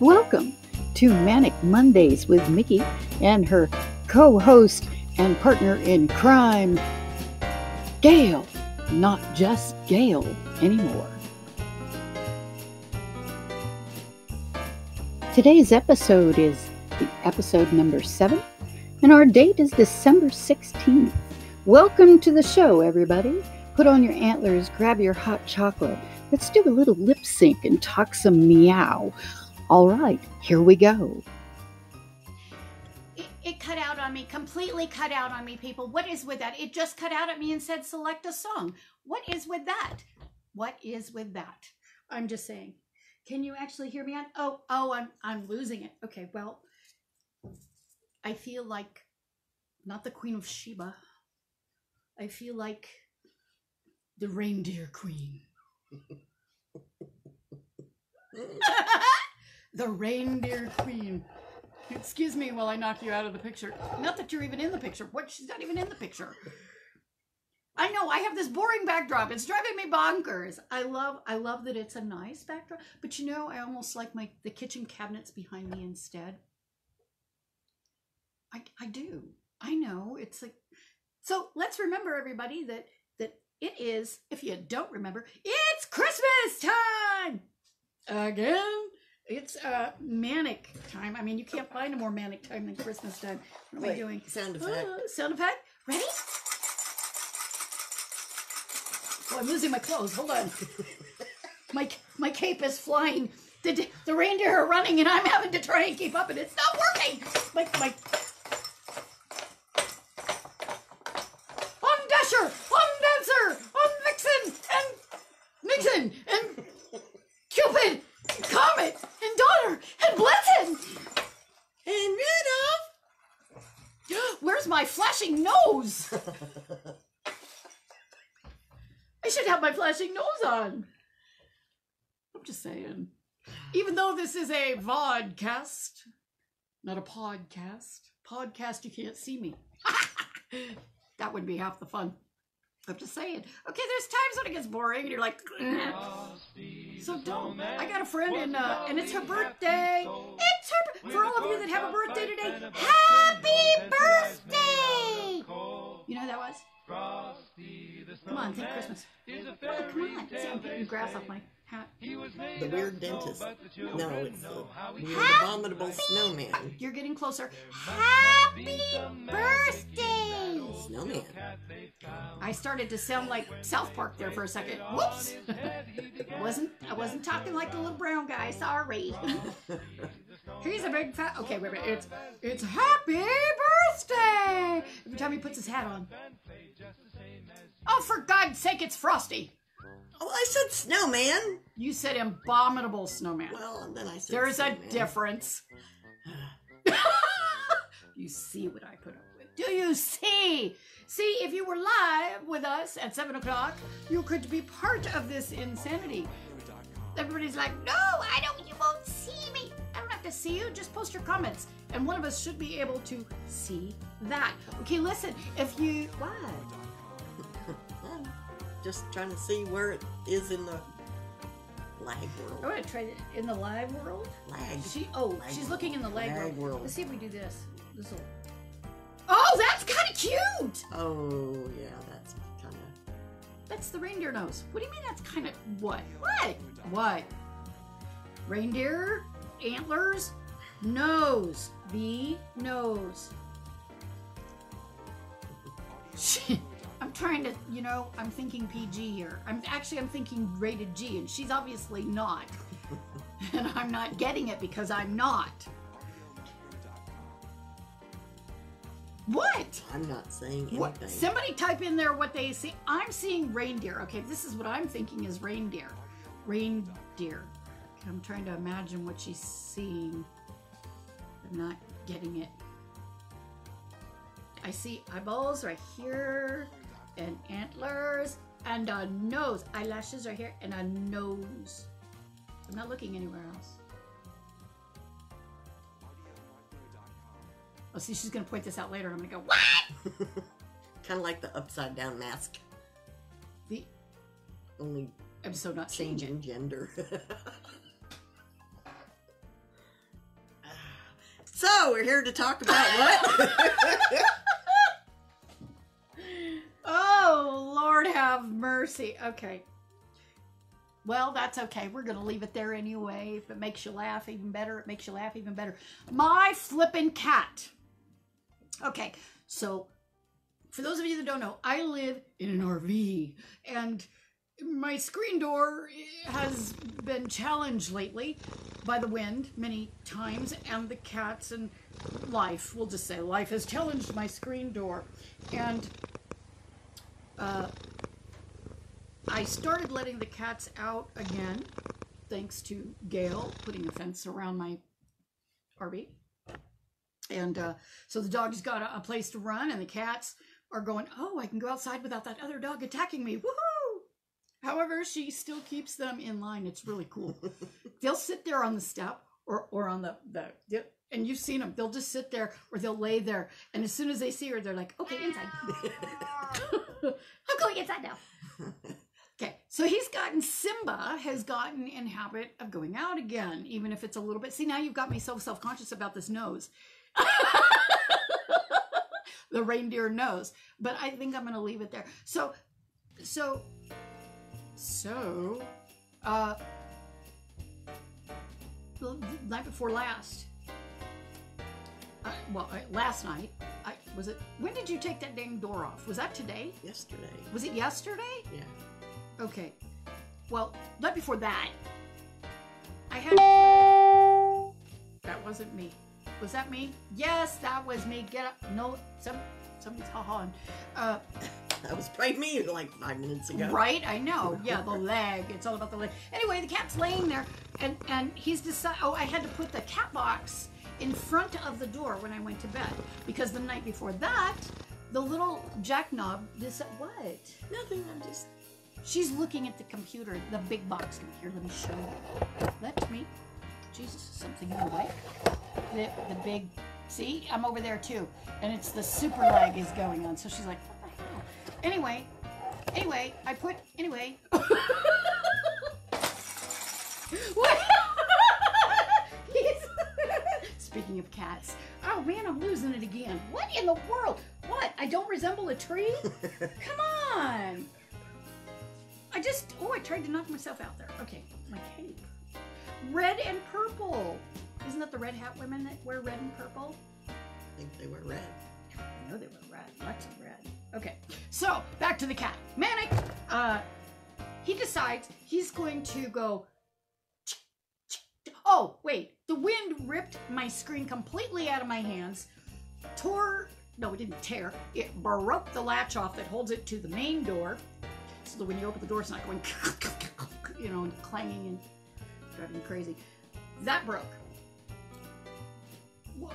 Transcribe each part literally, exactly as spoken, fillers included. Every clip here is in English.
Welcome to Manic Mondays with Mickey and her co-host and partner in crime, Gail. Not just Gail anymore. Today's episode is the episode number seven, and our date is December sixteenth. Welcome to the show, everybody. Put on your antlers, grab your hot chocolate. Let's do a little lip sync and talk some meow. All right, here we go. It, it cut out on me, completely cut out on me, people. What is with that? It just cut out at me and said, select a song. What is with that? What is with that? I'm just saying. Can you actually hear me on? Oh, oh, I'm, I'm losing it. Okay, well, I feel like not the Queen of Sheba. I feel like the reindeer queen. The reindeer queen. Excuse me while I knock you out of the picture. Not that you're even in the picture. What? She's not even in the picture. I know, I have this boring backdrop. It's driving me bonkers. I love I love that it's a nice backdrop, but you know, I almost like my the kitchen cabinets behind me instead. I I do. I know. It's like, so let's remember, everybody, that that it is, if you don't remember, it's Christmas time! Again, it's uh, manic time. I mean, you can't find a more manic time than Christmas time. What Wait, am I doing? Sound effect. Uh, sound effect? Ready? Oh, I'm losing my clothes. Hold on. my my cape is flying. The, the reindeer are running, and I'm having to try and keep up, and it's not working! My... my nose. I should have my flashing nose on. I'm just saying. Even though this is a vodcast, not a podcast. Podcast, you can't see me. That would be half the fun. I'm just saying. Okay, there's times when it gets boring and you're like, so don't. I got a friend and uh, and it's her birthday. It's her for all of you that have a birthday today. Happy birthday! You know who that was? Come on, think Christmas. Oh, come on. See, I'm getting grass off my hat. The weird dentist. No, it's the weird abominable snowman. Oh, you're getting closer. Happy birthday! Snowman. I started to sound like South Park there for a second. Whoops! I wasn't I wasn't talking like the little brown guy. Sorry. He's a big fat. Okay, wait a minute. It's it's happy birthday every time he puts his hat on. Oh, for God's sake! It's Frosty. Oh, I said snowman. You said abominable snowman. Well, and then I said there's snowman. A difference. You see what I put up with. Do you see? See, if you were live with us at seven o'clock, you could be part of this insanity. Everybody's like, no, I don't, you won't see me. I don't have to see you, just post your comments. And one of us should be able to see that. Okay, listen, if you, what? I'm just trying to see where it is in the lag world. I'm gonna try it in the live world? Lag. She, oh, lag she's looking in the lag, lag world. world. Let's see if we do this. This'll... Oh, that's kind of cute! Oh, yeah, that's kind of... That's the reindeer nose. What do you mean that's kind of... What? What? What? Reindeer? Antlers? Nose. The nose. She... I'm trying to, you know, I'm thinking P G here. I'm actually, I'm thinking rated G, and she's obviously not. And I'm not getting it because I'm not. What? I'm not saying anything. What? Somebody type in there what they see. I'm seeing reindeer. Okay, this is what I'm thinking is reindeer. Reindeer. Okay, I'm trying to imagine what she's seeing. I'm not getting it. I see eyeballs right here, and antlers, and a nose. Eyelashes right here, and a nose. I'm not looking anywhere else. Oh, see, she's going to point this out later, and I'm going to go, what? Kind of like the upside-down mask. The only I'm so not changing gender. So, we're here to talk about what? Oh, Lord have mercy. Okay. Well, that's okay. We're going to leave it there anyway. If it makes you laugh even better, it makes you laugh even better. My flippin' cat. Okay, so for those of you that don't know, I live in an R V, and my screen door has been challenged lately by the wind many times, and the cats, and life, we'll just say life has challenged my screen door. And uh, I started letting the cats out again, thanks to Gail putting a fence around my R V. And uh, so the dog's got a, a place to run, and the cats are going, oh, I can go outside without that other dog attacking me. Woohoo! However, she still keeps them in line. It's really cool. They'll sit there on the step or, or on the, the, and you've seen them. They'll just sit there or they'll lay there. And as soon as they see her, they're like, okay, inside. I'm going inside now. Okay, so he's gotten, Simba has gotten in habit of going out again, even if it's a little bit. See, now you've got me so self-conscious about this nose. The reindeer knows, but I think I'm gonna leave it there. So so so uh the night before last, I, well I, last night I was it when did you take that dang door off? Was that today? Yesterday. Was it yesterday? Yeah. Okay, well, right before that I had, that wasn't me. Was that me? Yes, that was me. Get up. No, some, somebody's ha-ha-ing. Uh, that was probably me like five minutes ago. Right? I know. Yeah, the leg. It's all about the leg. Anyway, the cat's laying there, and, and he's decided, oh, I had to put the cat box in front of the door when I went to bed, because the night before that, the little jacknob decided, what? Nothing, I'm just... She's looking at the computer, the big box computer. Let me show you. Let me... Jesus, something in the way. The, the big, see, I'm over there too. And it's the super lag is going on. So she's like, what the hell? Anyway, anyway, I put, anyway. What? Speaking of cats. Oh man, I'm losing it again. What in the world? What? I don't resemble a tree? Come on. I just, oh, I tried to knock myself out there. Okay, my cape. Red and purple. Isn't that the red hat women that wear red and purple? I think they were red. I know they were red. Lots of red. Okay, so back to the cat. Manic, uh, he decides he's going to go... Oh, wait. The wind ripped my screen completely out of my hands. Tore... No, it didn't tear. It broke the latch off that holds it to the main door. So that when you open the door, it's not going... You know, and clanging and... Driving crazy. That broke.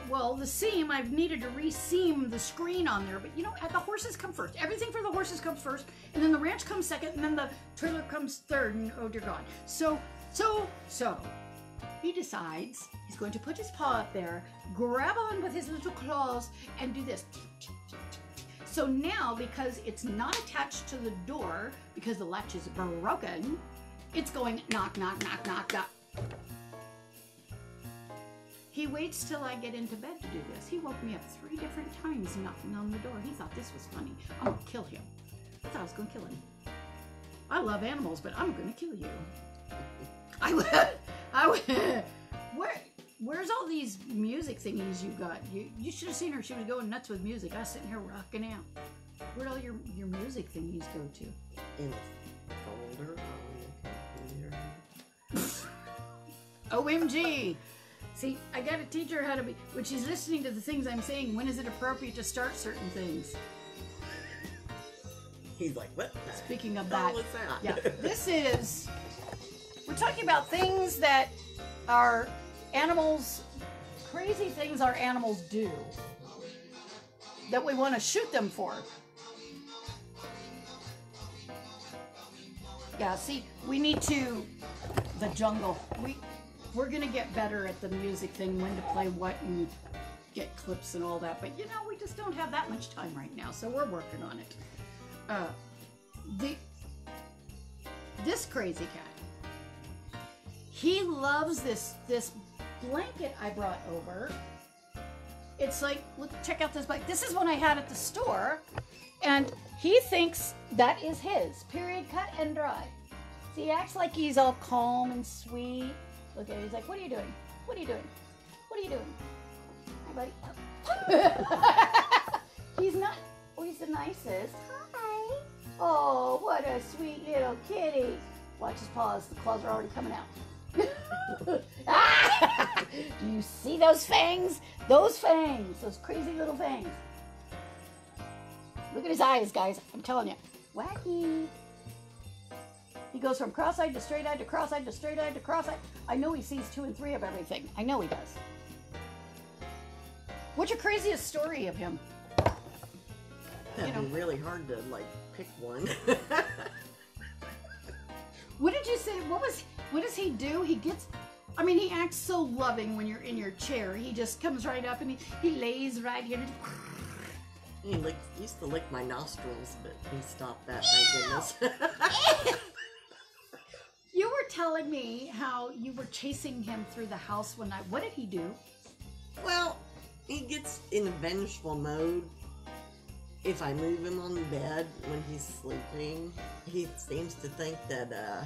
Well, the seam, I've needed to re-seam the screen on there, but you know, the horses come first. Everything for the horses comes first, and then the ranch comes second, and then the trailer comes third, and oh dear God. So, so, so, he decides he's going to put his paw up there, grab on with his little claws, and do this. So now, because it's not attached to the door, because the latch is broken, it's going knock, knock, knock, knock, knock. He waits till I get into bed to do this. He woke me up three different times knocking on the door. He thought this was funny. I'm gonna kill him. I thought I was gonna kill him. I love animals, but I'm gonna kill you. I would, I would. Where, where's all these music thingies you got? You, you should have seen her. She was going nuts with music. I was sitting here rocking out. Where'd all your, your music thingies go to? In the folder on the computer. O M G. See, I got to teach her how to be, when she's listening to the things I'm saying, when is it appropriate to start certain things? He's like, what? Speaking of that, that? Yeah, this is, we're talking about things that are animals, crazy things our animals do that we want to shoot them for. Yeah, see, we need to, the jungle, we... We're gonna get better at the music thing, when to play what and get clips and all that, but you know, we just don't have that much time right now, so we're working on it. Uh, the this crazy cat, he loves this this blanket I brought over It's like, look, check out this bike. This is one I had at the store, and he thinks that is his, period, cut and dry. So he acts like he's all calm and sweet. Look at it, he's like, what are you doing? What are you doing? What are you doing? Hi, buddy. He's not, oh, he's the nicest. Hi. Oh, what a sweet little kitty. Watch his paws, the claws are already coming out. Ah! Do you see those fangs? Those fangs, those crazy little fangs. Look at his eyes, guys. I'm telling you, wacky. He goes from cross-eyed to straight-eyed to cross-eyed to straight-eyed to cross-eyed. I know he sees two and three of everything. I know he does. What's your craziest story of him? That'd you know, be really hard to like pick one. What did you say? What was? What does he do? He gets, I mean, he acts so loving when you're in your chair. He just comes right up and he, he lays right here. And he licked, used to lick my nostrils, but he stopped that, thank goodness. You were telling me how you were chasing him through the house one night. What did he do? Well, he gets in a vengeful mode. If I move him on the bed when he's sleeping, he seems to think that, uh,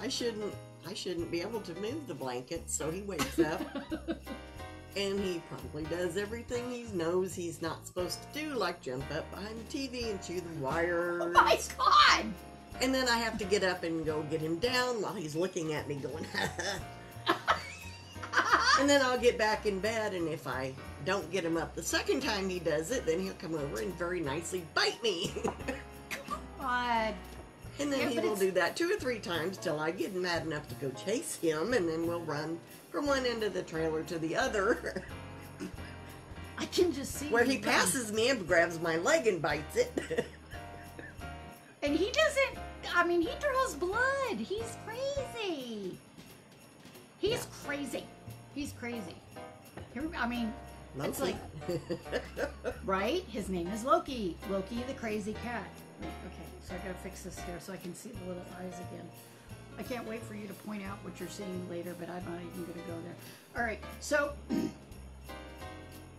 I shouldn't, I shouldn't be able to move the blanket, so he wakes up, and he probably does everything he knows he's not supposed to do, like jump up behind the T V and chew the wires. Oh my God! And then I have to get up and go get him down while he's looking at me going, and then I'll get back in bed, and if I don't get him up the second time he does it, then he'll come over and very nicely bite me. God. And then yeah, he will it's... do that two or three times till I get mad enough to go chase him, and then we'll run from one end of the trailer to the other. I can just see where he run. passes me and grabs my leg and bites it. And he doesn't, I mean, he draws blood. He's crazy. He's yeah. crazy. He's crazy. I mean, Loki. It's like, right? His name is Loki. Loki the crazy cat. Okay, so I gotta fix this here so I can see the little eyes again. I can't wait for you to point out what you're seeing later, but I'm not even gonna go there. All right, so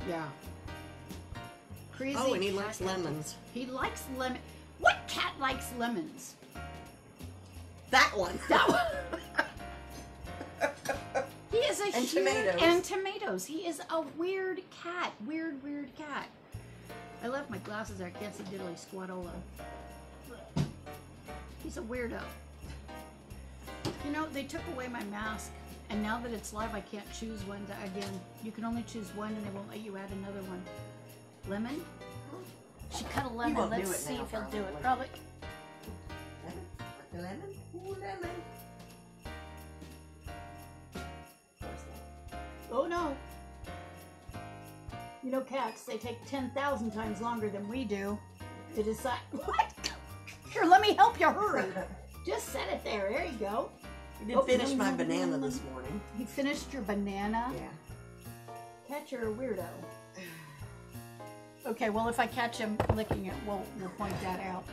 yeah, crazy. Oh, and he likes lemons. He likes lemon. What cat likes lemons? That one. That one. He is a and huge tomatoes. and tomatoes. He is a weird cat. Weird, weird cat. I left my glasses there. I can't see diddly squatola. He's a weirdo. You know, they took away my mask, and now that it's live, I can't choose one to, again. You can only choose one, and they won't let you add another one. Lemon? She cut a lemon. Let's see now, if he'll do it. Probably. Lemon? Lemon? Ooh, lemon. Oh, no. You know, cats, they take ten thousand times longer than we do to decide. What? Here, let me help you hurry. Just set it there. There you go. You did oh, finish no, my no, banana no, no. this morning. You finished your banana? Yeah. Catch your weirdo. Okay, well, if I catch him licking it, we'll, we'll point that out.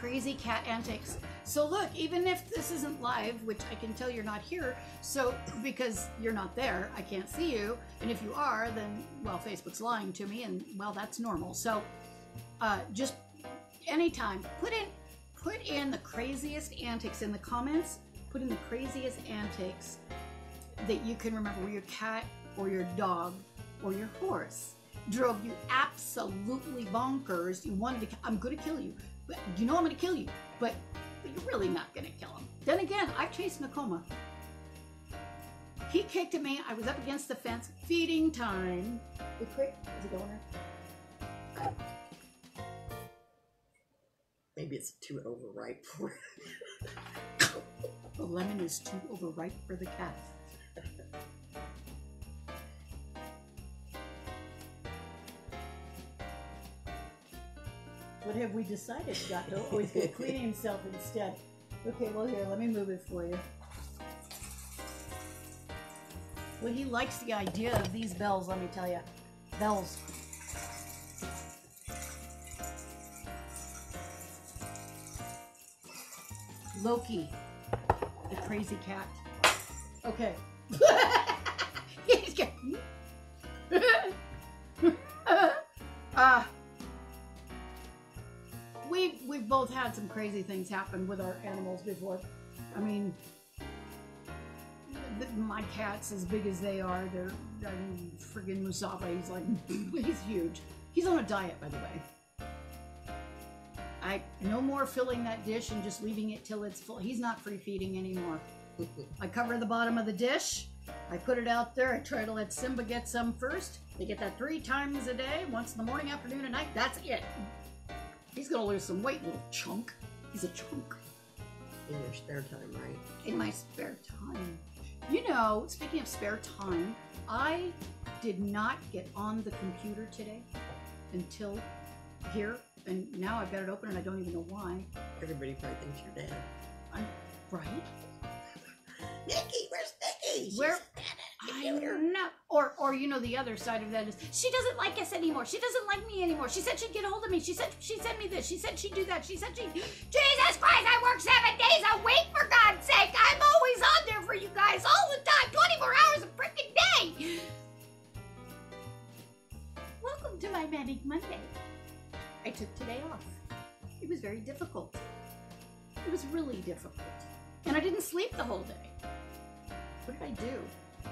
Crazy cat antics. So look, even if this isn't live, which I can tell you're not here, so because you're not there, I can't see you. And if you are, then, well, Facebook's lying to me, and, well, that's normal. So uh, just anytime, put in, put in the craziest antics in the comments. Put in the craziest antics that you can remember where your cat or your dog or your horse drove you absolutely bonkers. You wanted to, I'm going to kill you. But you know I'm going to kill you. But... But you're really not going to kill him. Then again, I've chased Nakoma. He kicked at me. I was up against the fence. Feeding time. Is it going there? Maybe it's too overripe for it. The lemon is too overripe for the cat. What have we decided? Got to always go clean himself instead. Okay, well here, let me move it for you. Well, he likes the idea of these bells, let me tell you. Bells. Loki, the crazy cat. Okay. He's getting... uh, we've, we've both had some crazy things happen with our animals before. I mean, the, my cat's as big as they are. They're, I mean, friggin' Musafa, he's like, he's huge. He's on a diet, by the way. I, no more filling that dish and just leaving it till it's full. He's not free feeding anymore. I cover the bottom of the dish. I put it out there. I try to let Simba get some first. They get that three times a day, once in the morning, afternoon, and night. That's it. He's going to lose some weight, little chunk. He's a chunk. In your spare time, right? In my spare time. You know, speaking of spare time, I did not get on the computer today until here. And now I've got it open and I don't even know why. Everybody probably thinks you're dead. I'm, right? Mickey, where's Mickey? She's Where? I don't know. Or, or, you know, the other side of that is, she doesn't like us anymore. She doesn't like me anymore. She said she'd get a hold of me. She said she'd send me this. She said she'd do that. She said she'd... Jesus Christ, I work seven days a week, for God's sake. I'm always on there for you guys, all the time, twenty-four hours a freaking day. Welcome to my Manic Monday. I took today off. It was very difficult. It was really difficult. And I didn't sleep the whole day. What did I do?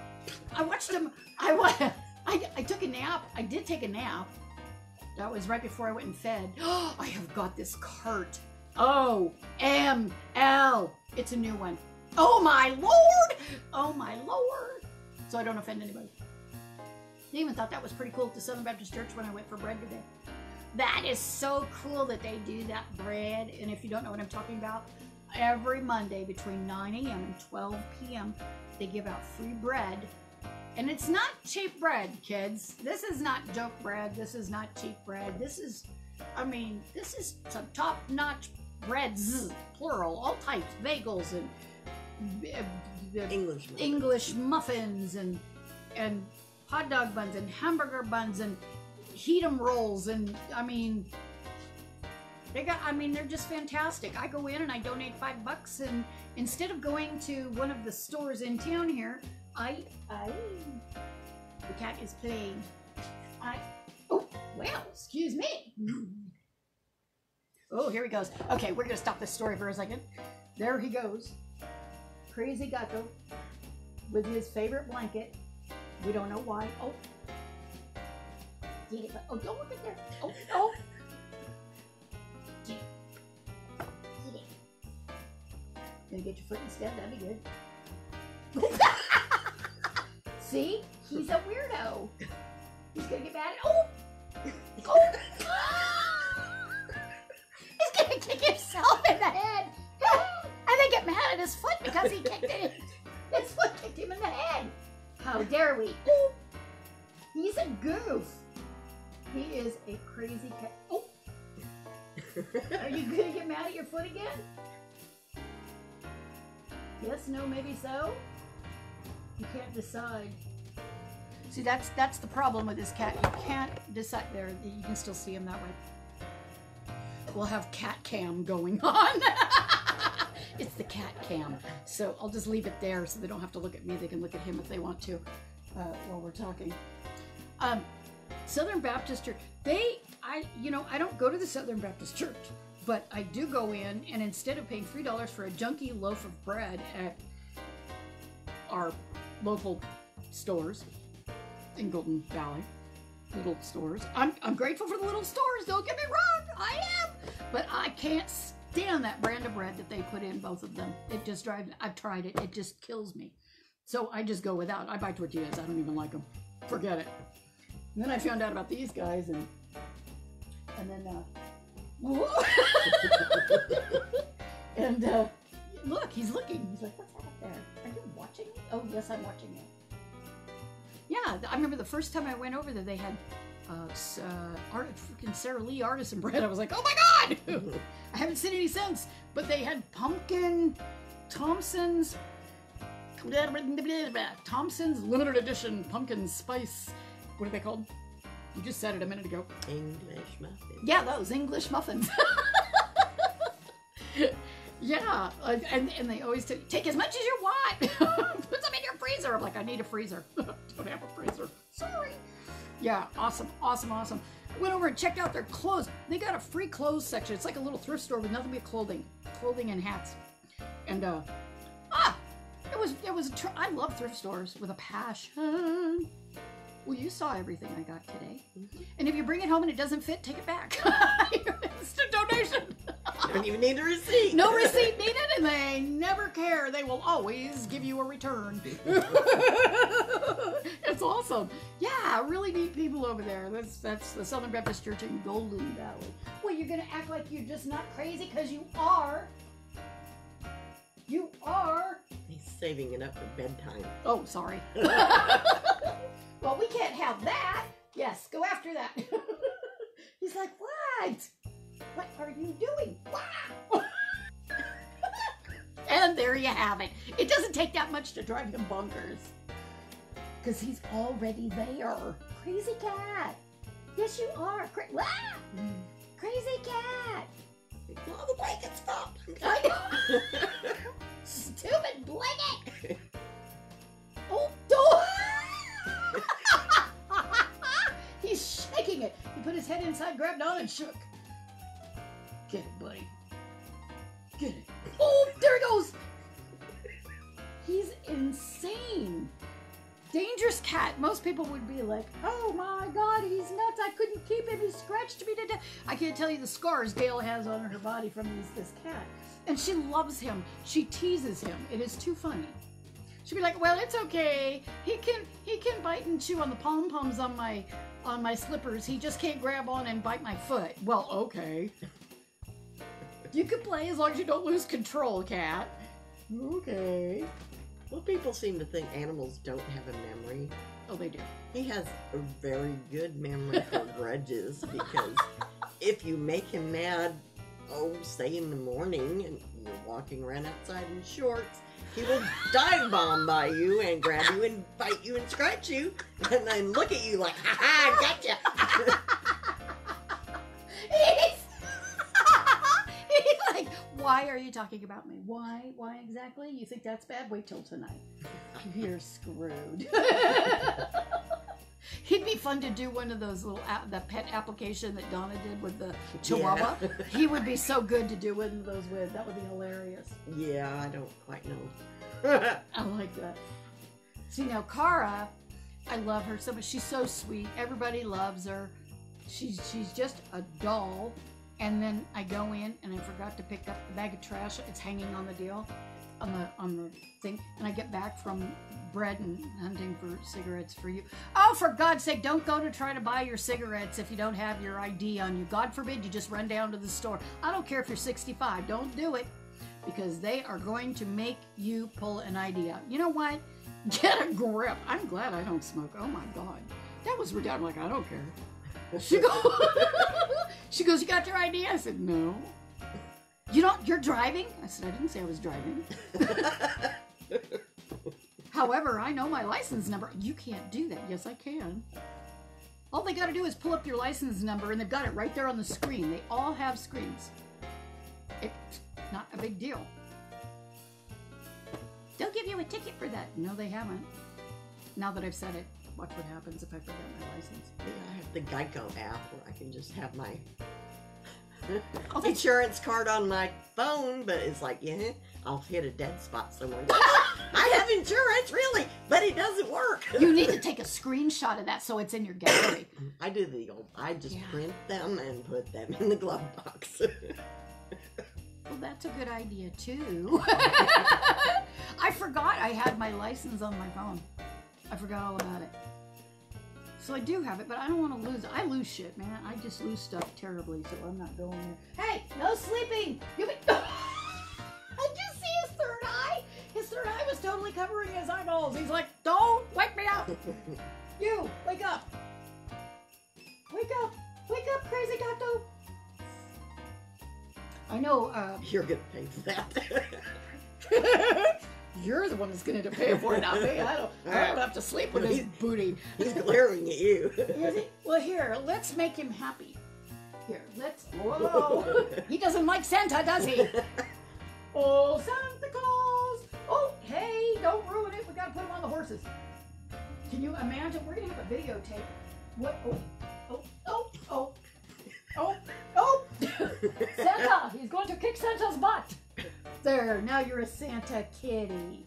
I watched him. I, I, I took a nap. I did take a nap. That was right before I went and fed. Oh, I have got this cart. O M L. It's a new one. Oh, my Lord. Oh, my Lord. So I don't offend anybody. They even thought that was pretty cool at the Southern Baptist Church when I went for bread today. That is so cool that they do that bread. And if you don't know what I'm talking about, every Monday between nine A M and twelve P M they give out free bread. And it's not cheap bread, kids. This is not joke bread. This is not cheap bread. This is, I mean, this is some top-notch breads, plural, all types, bagels and uh, uh, English muffins. English muffins and and hot dog buns and hamburger buns and heat 'em rolls, and I mean, they got. I mean, they're just fantastic. I go in and I donate five bucks, and instead of going to one of the stores in town here, I, I, the cat is playing. I, oh, well, excuse me. Oh, here he goes. Okay, we're gonna stop this story for a second. There he goes, crazy Geico, with his favorite blanket. We don't know why. Oh. Get it, but, oh, don't look at there. Oh, oh. Get it. Get it. Gonna get your foot instead? That'd be good. See? He's a weirdo. He's gonna get mad at. Oh! Oh! He's gonna kick himself in the head. And then get mad at his foot because he kicked it. His foot kicked him in the head. How dare we? He's a goof. He is a crazy cat. Oh! Are you gonna get mad at your foot again? Yes, no, maybe so? You can't decide. See, that's that's the problem with this cat. You can't decide. There, you can still see him that way. We'll have cat cam going on. It's the cat cam. So I'll just leave it there so they don't have to look at me. They can look at him if they want to uh, while we're talking. Um, Southern Baptist Church, they, I, you know, I don't go to the Southern Baptist Church, but I do go in, and instead of paying three dollars for a junky loaf of bread at our local stores in Golden Valley, little stores, I'm, I'm grateful for the little stores, don't get me wrong, I am, but I can't stand that brand of bread that they put in both of them. It just drives, I've tried it, it just kills me. So I just go without, I buy tortillas, I don't even like them, forget it. And then I found out about these guys, and and then uh, and uh, look, he's looking. He's like, "What's that up there? Are you watching it?" Oh, yes, I'm watching it. Yeah, I remember the first time I went over there, they had uh, uh, art, freaking Sara Lee artisan bread. I was like, "Oh my God!" I haven't seen any since. But they had pumpkin Thompson's Thompson's limited edition pumpkin spice. What are they called? You just said it a minute ago. English muffins. Yeah, those English muffins. Yeah, and, and they always t take as much as you want. Put them in your freezer. I'm like, I need a freezer. Don't have a freezer. Sorry. Yeah, awesome, awesome, awesome. I went over and checked out their clothes. They got a free clothes section. It's like a little thrift store with nothing but clothing, clothing and hats. And uh, ah, it was it was. Tr I love thrift stores with a passion. Well, you saw everything I got today. Mm-hmm. And if you bring it home and it doesn't fit, take it back. It's a donation. You don't even need a receipt. No receipt needed, and they never care. They will always give you a return. It's awesome. Yeah, really neat people over there. That's that's the Southern Baptist Church in Golden Valley. Well, you're gonna act like you're just not crazy, because you are. You are. He's saving it up for bedtime. Oh, sorry. Well, we can't have that. Yes, go after that. He's like, what? What are you doing? Wow. And there you have it. It doesn't take that much to drive him bonkers, because he's already there. Crazy cat. Yes, you are. Cra ah! mm. Crazy cat. All the blankets stop. Stupid blanket. Oh, don't. He's shaking it. He put his head inside, grabbed on, and shook. Get it, buddy. Get it. Oh, there he goes. He's insane. Dangerous cat. Most people would be like, oh my God, he's nuts. I couldn't keep him. He scratched me to death. I can't tell you the scars Gail has on her body from this, this cat. And she loves him. She teases him. It is too funny. She'd be like, well, it's okay. He can he can bite and chew on the pom-poms on my on my slippers. He just can't grab on and bite my foot. Well, okay. You can play as long as you don't lose control, cat. Okay. Well, people seem to think animals don't have a memory. Oh, they do. He has a very good memory for grudges, because if you make him mad, oh, say in the morning, and you're walking around outside in shorts, he will dive bomb by you and grab you and bite you and scratch you, and then look at you like, ha ha, gotcha. Why are you talking about me? Why? Why exactly? You think that's bad? Wait till tonight. You're screwed. He'd be fun to do one of those little, the pet application that Donna did with the Chihuahua. Yeah. He would be so good to do one of those with. That would be hilarious. Yeah, I don't quite know. I like that. See, now Kara, I love her so much. She's so sweet. Everybody loves her. She's, she's just a doll. And then I go in and I forgot to pick up the bag of trash. It's hanging on the deal, on the on the thing. And I get back from bread and hunting for cigarettes for you. Oh, for God's sake, don't go to try to buy your cigarettes if you don't have your I D on you. God forbid you just run down to the store. I don't care if you're sixty-five. Don't do it, because they are going to make you pull an I D out. You know what? Get a grip. I'm glad I don't smoke. Oh, my God. That was ridiculous. I'm like, I don't care. She goes, she goes, you got your I D? I said, no. You don't, you're driving? I said, I didn't say I was driving. However, I know my license number. You can't do that. Yes, I can. All they got to do is pull up your license number, and they've got it right there on the screen. They all have screens. It's not a big deal. They'll give you a ticket for that. No, they haven't. Now that I've said it. Watch what happens if I forget my license. Yeah, I have the Geico app where I can just have my oh, insurance card on my phone, but it's like, yeah, I'll hit a dead spot somewhere. I have insurance, really, but it doesn't work. You need to take a screenshot of that so it's in your gallery. I do the old, I just yeah. print them and put them in the glove box. Well, that's a good idea, too. I forgot I had my license on my phone. I forgot all about it. So I do have it, but I don't want to lose it. I lose shit, man. I just lose stuff terribly, so I'm not going there. Hey, no sleeping! You be Did you see his third eye? His third eye was totally covering his eyeballs. He's like, don't wake me up! You, wake up! Wake up! Wake up, crazy gato! I know, uh... You're gonna pay for that. You're the one that's going to pay for it, not me. I don't, I don't have to sleep with his booty. He's glaring at you. Is he? Well, here, let's make him happy. Here, let's... Whoa! He doesn't like Santa, does he? Oh, Santa Claus! Oh, hey, don't ruin it. We've got to put him on the horses. Can you imagine? We're going to have a videotape What? Oh, oh, oh, oh, oh, oh! Santa! He's going to kick Santa's butt! There, now you're a Santa kitty.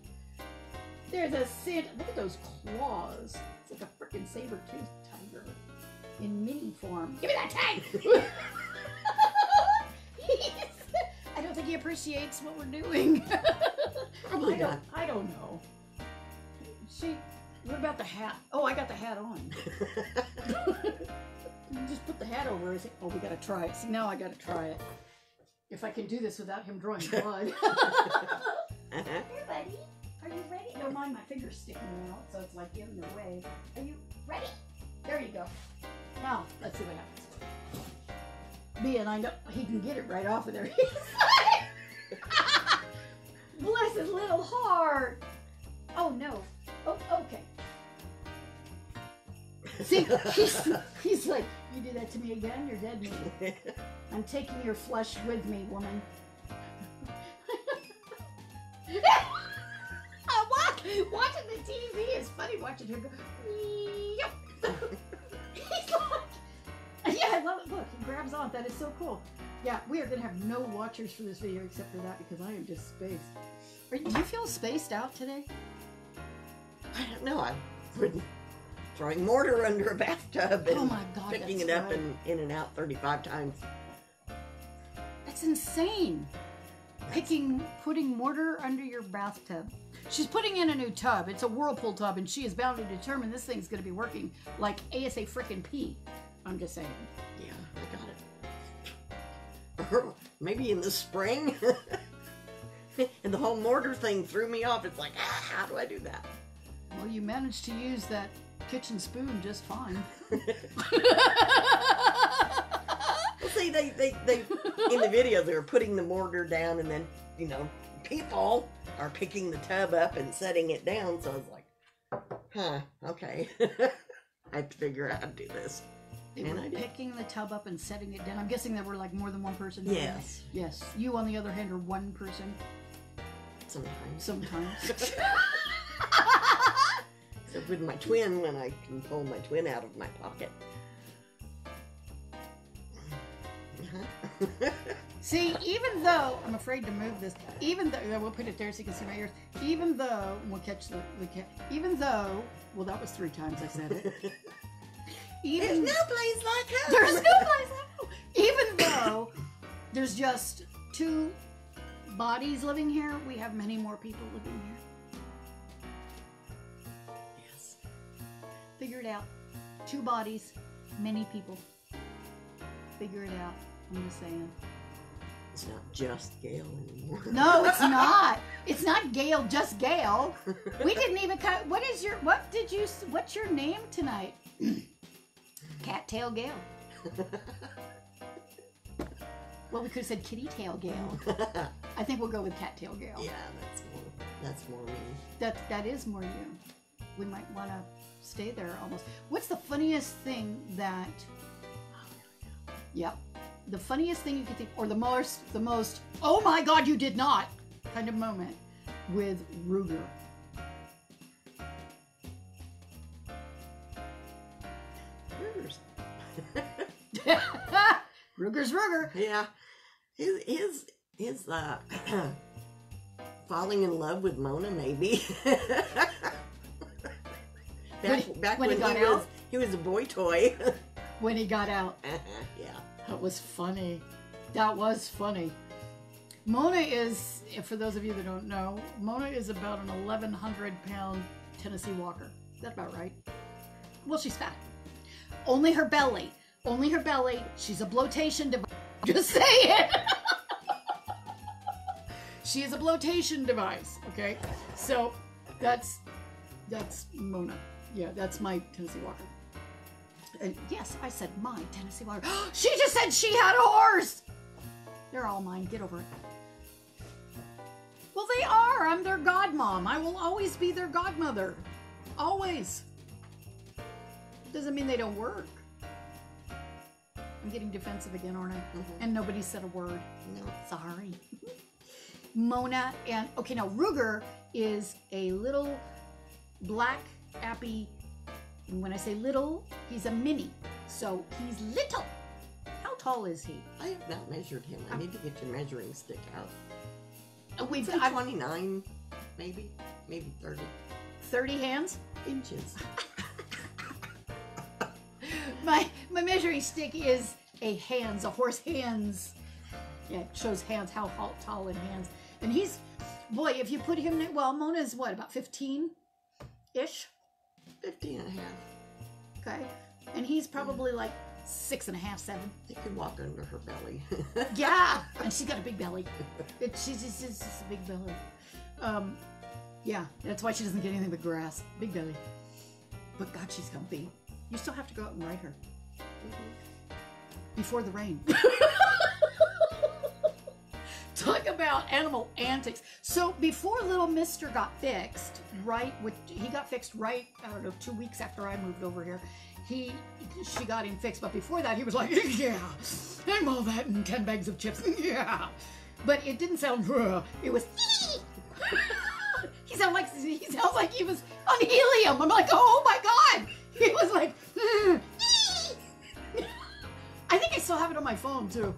There's a Santa. Look at those claws. It's like a freaking saber-toothed tiger in mini form. Give me that tag! I don't think he appreciates what we're doing. Probably I not. I don't know. She. What about the hat? Oh, I got the hat on. Just put the hat over. I think, oh, we gotta try it. See, now I gotta try it. If I can do this without him drawing blood. Hey, buddy. Are you ready? Don't mind my fingers sticking out, so it's like in the way. Are you ready? There you go. Now, let's see what happens. Being I know he can get it right off of there. Bless his little heart. Oh, no. Oh, okay. See, he's, he's like, you do that to me again, you're dead meat. I'm taking your flesh with me, woman. Watch, watching the T V is funny, watching her go, yep. He's like, yeah, I love it. Look, he grabs on. That is so cool. Yeah, we are going to have no watchers for this video except for that because I am just spaced. Are you, do you feel spaced out today? I don't know. I've been throwing mortar under a bathtub and oh my God, picking it up right. and in and out thirty-five times. That's insane. That's picking, putting mortar under your bathtub. She's putting in a new tub. It's a Whirlpool tub, and she is bound to determine this thing's going to be working like A S A frickin' P. I'm just saying. Yeah, I got it. Or maybe in the spring. And the whole mortar thing threw me off. It's like, ah, how do I do that? Well, you managed to use that kitchen spoon just fine. Well, see, they, they, they, in the video, they're putting the mortar down, and then, you know, people are picking the tub up and setting it down. So I was like, huh, okay. I have to figure out how to do this. They and were I picking did. the tub up and setting it down. I'm guessing there were, like, more than one person. Yes. That. Yes. You, on the other hand, are one person. Sometimes. Sometimes. Except with my twin, when I can pull my twin out of my pocket. Uh-huh. See, even though, I'm afraid to move this, even though, we'll put it there so you can see my ears, even though, we'll catch the, the cat, even though, well, that was three times I said it. Even, there's no place like home. There's no place like home. Even though there's just two bodies living here, we have many more people living here. Figure it out. Two bodies, many people. Figure it out. I'm just saying. It's not just Gail anymore. No, it's not. It's not Gail, just Gail. We didn't even cut. What is your? What did you? What's your name tonight? Cattail Gail. Well, we could have said Kitty Tail Gail. I think we'll go with Cattail Gail. Yeah, that's more. That's more me. That that is more you. We might want to stay there almost. What's the funniest thing that oh, yeah the funniest thing you could think, or the most the most oh my God you did not kind of moment with Ruger? Ruger's Ruger's Ruger. Yeah, his his, his uh falling in love with Mona, maybe. Back, back when, when he, got he, out? Was, he was a boy toy. When he got out. Uh-huh, yeah. That was funny. That was funny. Mona is, for those of you that don't know, Mona is about an eleven hundred pound Tennessee Walker. Is that about right? Well, she's fat. Only her belly. Only her belly. She's a bloatation device. Just say it. She is a bloatation device. Okay? So, that's, that's Mona. Yeah, that's my Tennessee Walker. And yes, I said my Tennessee Walker. She just said she had a horse! They're all mine. Get over it. Well, they are. I'm their godmom. I will always be their godmother. Always. Doesn't mean they don't work. I'm getting defensive again, aren't I? Mm-hmm. And nobody said a word. No. Sorry. Mona and... Okay, now Ruger is a little black Appy And when I say little, he's a mini. So he's little. How tall is he? I have not measured him. I um, need to get your measuring stick out. Oh, we've got twenty-nine, maybe, maybe thirty. thirty hands? Inches. my my measuring stick is a hands, a horse hands. Yeah, it shows hands, how tall in hands. And he's, boy, if you put him, well, Mona's what, about fifteen-ish? fifteen and a half. Okay. And he's probably like six and a half, seven. He could walk under her belly. Yeah. And she's got a big belly. It, she's just, it's just a big belly. Um, yeah. That's why she doesn't get anything but grass. Big belly. But God, she's comfy. You still have to go out and ride her. Mm-hmm. Before the rain. Talk about animal antics. So before little mister got fixed, right, with, he got fixed right, I don't know, two weeks after I moved over here, he, she got him fixed. But before that, he was like, yeah, I'm all that and ten bags of chips, yeah. But it didn't sound, it was, he, sounded like, he sounds like he was on helium. I'm like, oh my God. He was like, I think I still have it on my phone too.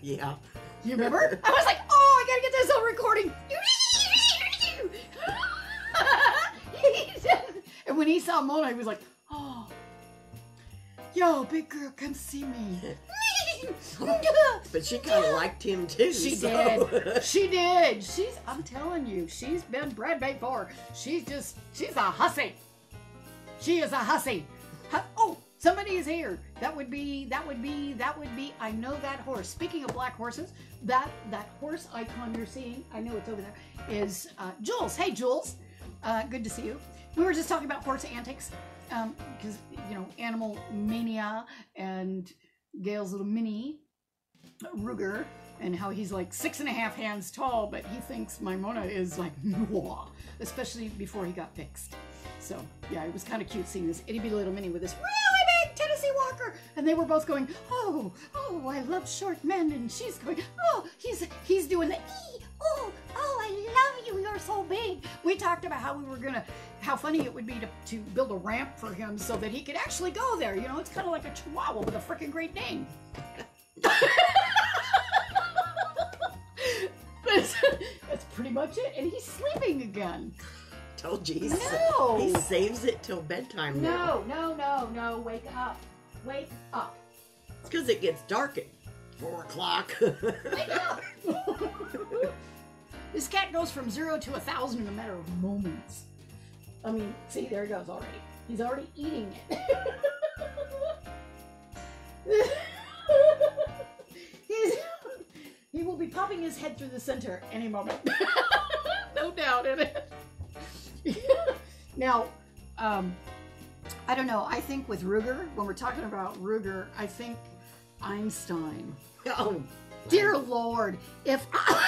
Yeah. You remember? I was like, oh, I gotta get this on recording. And when he saw Mona, he was like, oh, yo, big girl, come see me. But she kind of liked him too. She so. did. She did. She's, I'm telling you, she's been bred before. She's just, she's a hussy. She is a hussy. Oh. Somebody is here. That would be, that would be, that would be, I know that horse. Speaking of black horses, that, that horse icon you're seeing, I know it's over there, is uh, Jules. Hey, Jules. Uh, good to see you. We were just talking about horse antics, because, um, you know, animal mania and Gail's little mini, Ruger, and how he's like six and a half hands tall, but he thinks my Mona is like, mwah, especially before he got fixed. So, yeah, it was kind of cute seeing this itty bitty little mini with this really big Tennessee Walker, and they were both going, oh, oh, I love short men, and she's going, oh, he's he's doing the ee, oh, oh, I love you, you're so big. We talked about how we were gonna, how funny it would be to, to build a ramp for him so that he could actually go there. You know, it's kind of like a Chihuahua with a freaking Great Dane. that's, that's pretty much it, and he's sleeping again. Oh, geez. No. He saves it till bedtime. No, now. no, no, no. Wake up. Wake up. It's because it gets dark at four o'clock. Wake up. This cat goes from zero to a thousand in a matter of moments. I mean, see, there he goes already. He's already eating it. He's, he will be popping his head through the center any moment. No doubt in it. Now, um, I don't know, I think with Ruger, when we're talking about Ruger, I think Einstein. Oh, dear Lord, if I...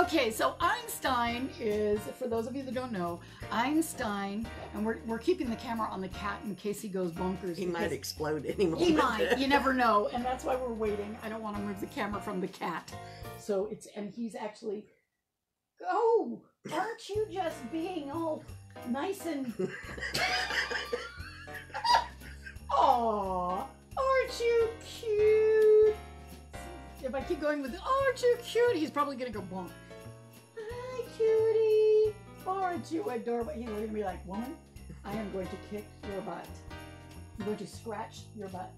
Okay, so Einstein is, for those of you that don't know, Einstein, and we're, we're keeping the camera on the cat in case he goes bonkers. He might explode any moment. He might, you never know, and that's why we're waiting. I don't want to move the camera from the cat. So it's, and he's actually... Oh, aren't you just being all nice and... Aw, aren't you cute? If I keep going with, aren't you cute? He's probably going to go bonk. Hi, cutie. Aren't you adorable? He's going to be like, woman, I am going to kick your butt. I'm going to scratch your butt.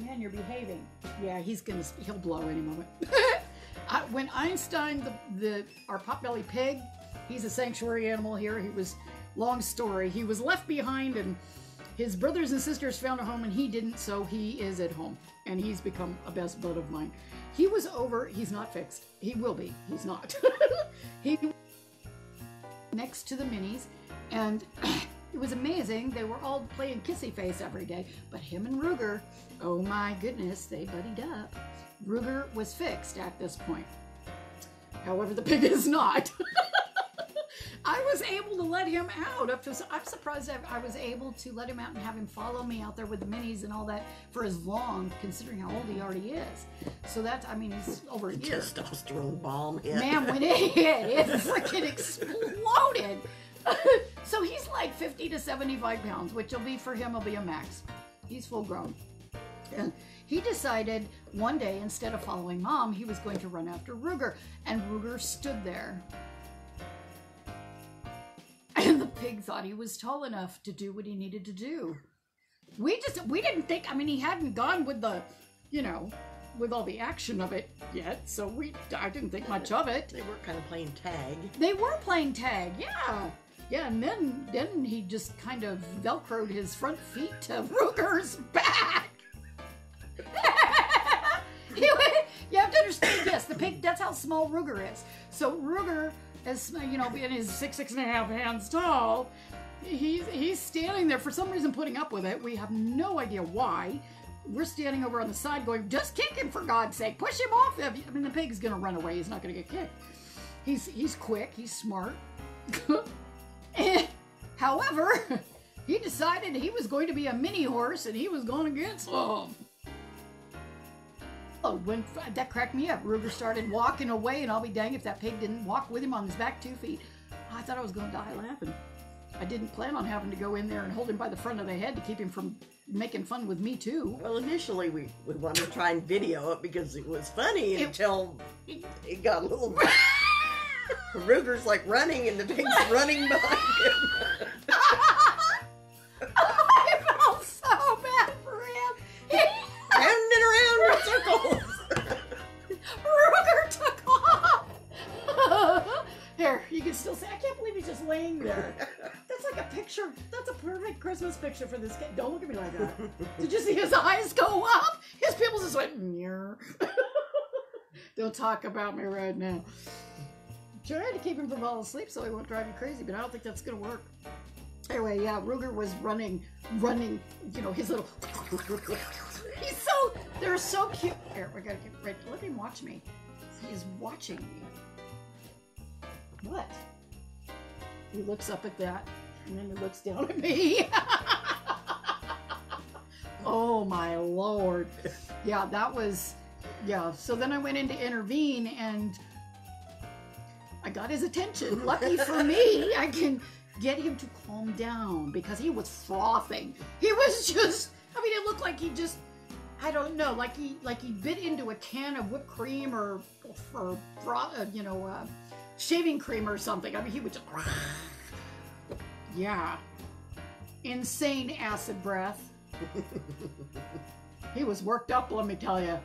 Man, you're behaving. Yeah, he's going to, he'll blow any moment. I, when Einstein, the, the our potbelly pig, he's a sanctuary animal here. He was, long story, he was left behind and his brothers and sisters found a home and he didn't, so he is at home. And he's become a best bud of mine. He was over, he's not fixed. He will be, he's not. He was next to the minis and it was amazing. They were all playing kissy face every day, but him and Ruger, oh my goodness, they buddied up. Ruger was fixed at this point. However, the pig is not. I was able to let him out. Up to, I'm surprised I was able to let him out and have him follow me out there with the minis and all that for as long, considering how old he already is. So that's, I mean, he's over here. Testosterone bomb hit. Man, when it hit, it freaking exploded. So he's like fifty to seventy-five pounds, which will be for him will be a max. He's full grown. And he decided one day, instead of following Mom, he was going to run after Ruger. And Ruger stood there. And the pig thought he was tall enough to do what he needed to do. We just, we didn't think, I mean, he hadn't gone with the, you know, with all the action of it yet. So we, I didn't think much of it. They were kind of playing tag. They were playing tag, yeah. Yeah, and then, then he just kind of Velcroed his front feet to Ruger's back. You have to understand, yes, the pig, that's how small Ruger is. So Ruger, as you know, being his six, six and a half hands tall, he's, he's standing there for some reason putting up with it. We have no idea why. We're standing over on the side going, just kick him for God's sake. Push him off. I mean, the pig's going to run away. He's not going to get kicked. He's, he's quick. He's smart. And, however, he decided he was going to be a mini horse and he was going to get some. Oh, when, that cracked me up. Ruger started walking away, and I'll be dang if that pig didn't walk with him on his back two feet. I thought I was going to die laughing. I didn't plan on having to go in there and hold him by the front of the head to keep him from making fun with me, too. Well, initially we, we wanted to try and video it because it was funny it, until it got a little... Ruger's like running, and the pig's running behind him. There. That's like a picture. That's a perfect Christmas picture for this kid. Don't look at me like that. Did you see his eyes go up? His pupils just went near. Don't talk about me right now. Trying to keep him from falling asleep so he won't drive you crazy, but I don't think that's gonna work. Anyway, yeah, Ruger was running, running. You know, his little. He's so. They're so cute. Here, we gotta get right. Let him watch me. He's watching me. What? He looks up at that, and then he looks down at me. Oh, my Lord. Yeah, that was, yeah. So then I went in to intervene, and I got his attention. Lucky for me, I can get him to calm down, because he was frothing. He was just, I mean, it looked like he just, I don't know, like he like he bit into a can of whipped cream or, or you know, uh, shaving cream or something. I mean, he would just, yeah, insane acid breath. He was worked up, let me tell you.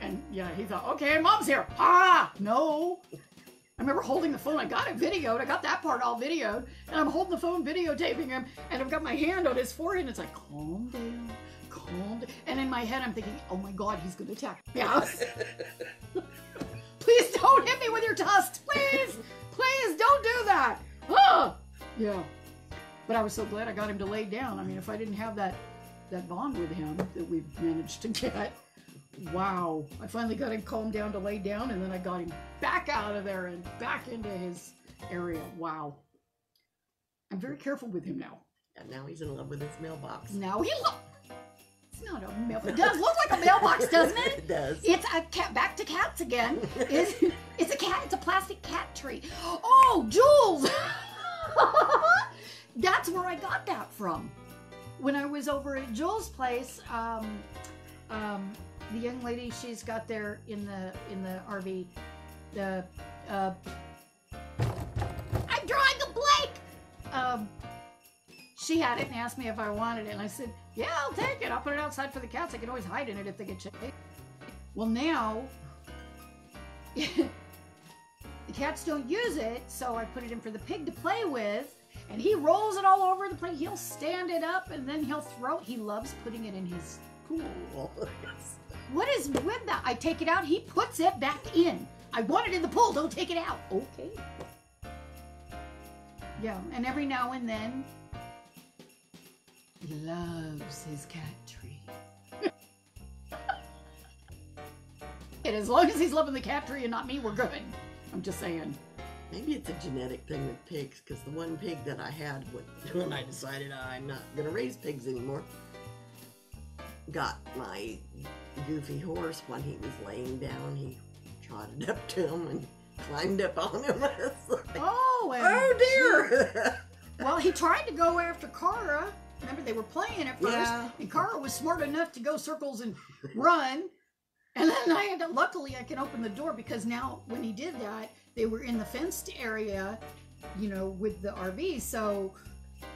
And yeah, he thought, okay, Mom's here. Ah, no. I remember holding the phone. I got it videoed. I got that part all videoed. And I'm holding the phone, videotaping him, and I've got my hand on his forehead. And it's like, calm down, calm down. And in my head, I'm thinking, oh my God, he's gonna attack me. Please don't hit me with your tusk, please, please don't do that. Oh, yeah. But I was so glad I got him to lay down. I mean, if I didn't have that, that bond with him that we've managed to get, wow. I finally got him calmed down to lay down, and then I got him back out of there and back into his area. Wow. I'm very careful with him now. And now he's in love with his mailbox. Now he loves. It's not a mailbox. It does look like a mailbox, doesn't it? It does. It's a cat. Back to cats again. It's, it's a cat. It's a plastic cat tree. Oh, Jules! That's where I got that from. When I was over at Jules' place, um, um, the young lady she's got there in the in the R V, the uh, I'm drawing a blank. Um, she had it and asked me if I wanted it, and I said, yeah, I'll take it. I'll put it outside for the cats. I can always hide in it if they get chased. Well, now, the cats don't use it, so I put it in for the pig to play with, and he rolls it all over the place. He'll stand it up, and then he'll throw it. He loves putting it in his pool. What is with that? I take it out. He puts it back in. I want it in the pool. Don't take it out. Okay. Yeah, and every now and then, he loves his cat tree. And as long as he's loving the cat tree and not me, we're good. I'm just saying. Maybe it's a genetic thing with pigs, because the one pig that I had when I decided I'm not going to raise pigs anymore got my goofy horse when he was laying down. He trotted up to him and climbed up on him. Like, oh, oh dear! Well, he tried to go after Kara. Remember, they were playing at first, yeah. and Kara was smart enough to go circles and run. And then I had to, luckily, I could open the door, because now when he did that, they were in the fenced area, you know, with the R V. So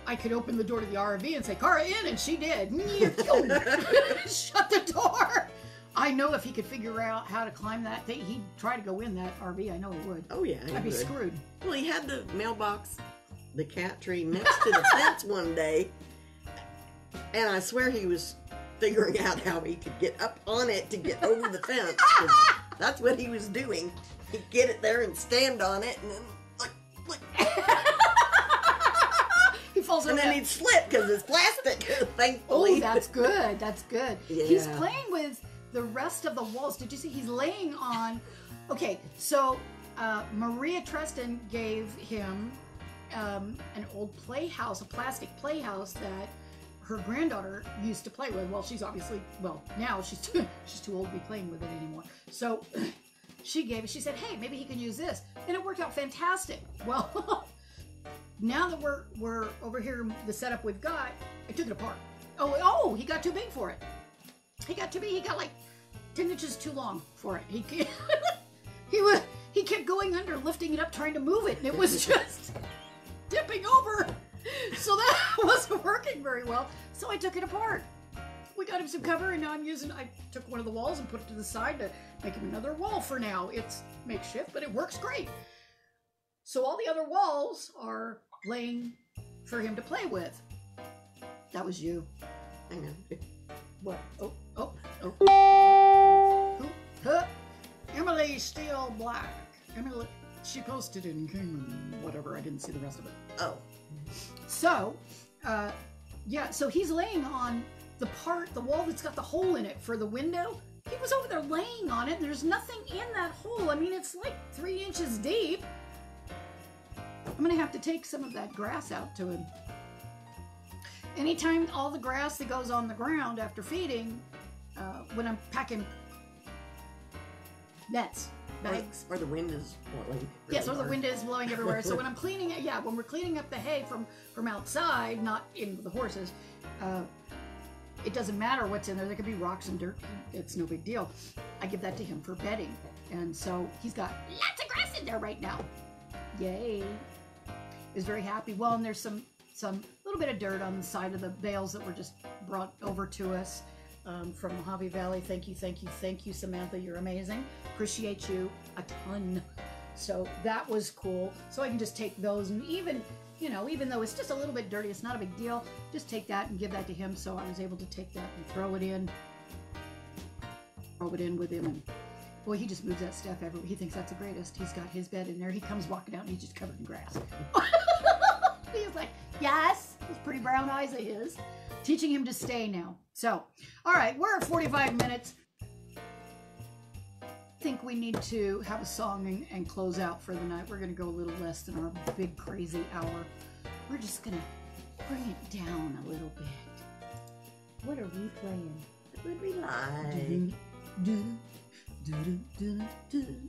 I could open the door to the R V and say, Kara, in, and she did. Shut the door. I know if he could figure out how to climb that thing, he'd try to go in that R V. I know he would. Oh, yeah. I'd be screwed. Well, he had the mailbox, the cat tree next to the fence one day, and I swear he was figuring out how he could get up on it to get over the fence. That's what he was doing. He'd get it there and stand on it, and then, like, like. He falls and then that. He'd slip because it's plastic, thankfully. Oh, that's good. That's good. Yeah. He's playing with the rest of the walls. Did you see? He's laying on. Okay, so uh, Maria Tristan gave him um, an old playhouse, a plastic playhouse that her granddaughter used to play with. Well, she's obviously, well, now she's too, she's too old to be playing with it anymore. So she gave it, she said, hey, maybe he can use this. And it worked out fantastic. Well, now that we're, we're over here, the setup we've got, I took it apart. Oh, oh, he got too big for it. He got too big, he got like ten inches too long for it. He, he, was, he kept going under, lifting it up, trying to move it, and it was just dipping over. So that wasn't working very well, so I took it apart. We got him some cover, and now I'm using, I took one of the walls and put it to the side to make him another wall for now. It's makeshift, but it works great. So all the other walls are laying for him to play with. That was you. I know. What? Oh, oh, oh. Huh. Emily Steele Black. Emily, she posted in King, whatever, I didn't see the rest of it. Oh. So, uh, yeah, so he's laying on the part, the wall that's got the hole in it for the window. He was over there laying on it, and there's nothing in that hole. I mean, it's like three inches deep. I'm going to have to take some of that grass out to him. Anytime all the grass that goes on the ground after feeding, uh, when I'm packing nets, bags. Or the wind is blowing. Yes, or the wind is blowing everywhere. So when I'm cleaning it, yeah, when we're cleaning up the hay from, from outside, not in the horses, uh, it doesn't matter what's in there. There could be rocks and dirt. It's no big deal. I give that to him for bedding. And so he's got lots of grass in there right now. Yay. He's very happy. Well, and there's some, some little bit of dirt on the side of the bales that were just brought over to us. Um, from Mojave Valley. Thank you, thank you, thank you, Samantha. You're amazing. Appreciate you a ton. So that was cool. So I can just take those, and even, you know, even though it's just a little bit dirty, it's not a big deal. Just take that and give that to him. So I was able to take that and throw it in. Throw it in with him. And boy, he just moves that stuff everywhere. He thinks that's the greatest. He's got his bed in there. He comes walking out and he's just covered in grass. He's like, yes. Those pretty brown eyes of his. Teaching him to stay now. So, all right, we're at forty-five minutes. I think we need to have a song and, and close out for the night. We're going to go a little less than our big crazy hour. We're just going to bring it down a little bit. What are we playing? What would we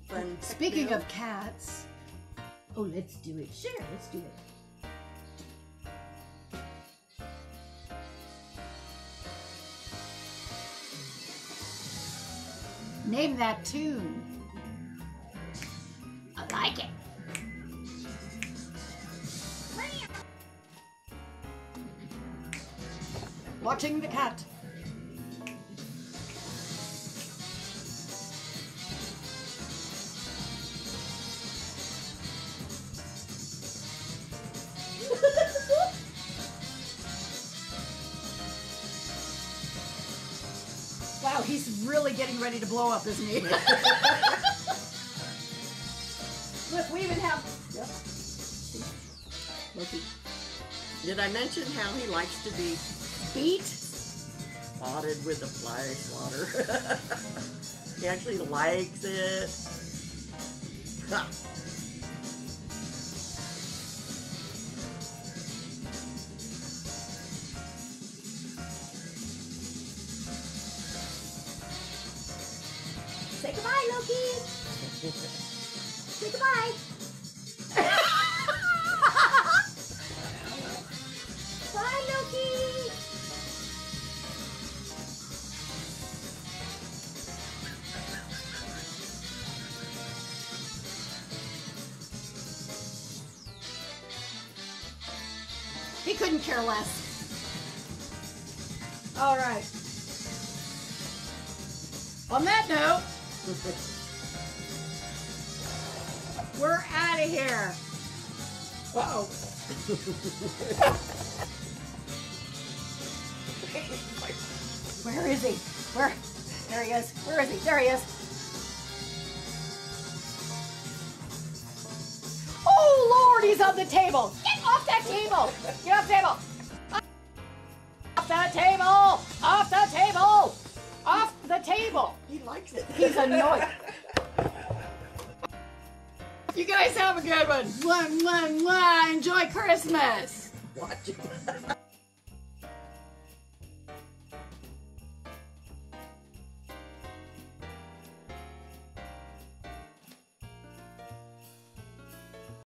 like? Speaking of cats. Oh, let's do it. Sure, let's do it. Name that tune. I like it. Watching the cat. Getting ready to blow up, isn't he? Look, we even have. Yep. Loki. Did I mention how he likes to be beat? Spotted with a fly swatter. He actually likes it. Ha. Say goodbye. He couldn't care less. All right. On that note, we're out of here. Uh-oh. Where is he? Where? There he is. Where is he? There he is. Oh, Lord, he's on the table. Get off that table. Get off the table. Off the table. Off the table. Off the table. He likes it. He's annoyed. You guys have a good one. Mwah, mwah, mwah. Enjoy Christmas. Watch it.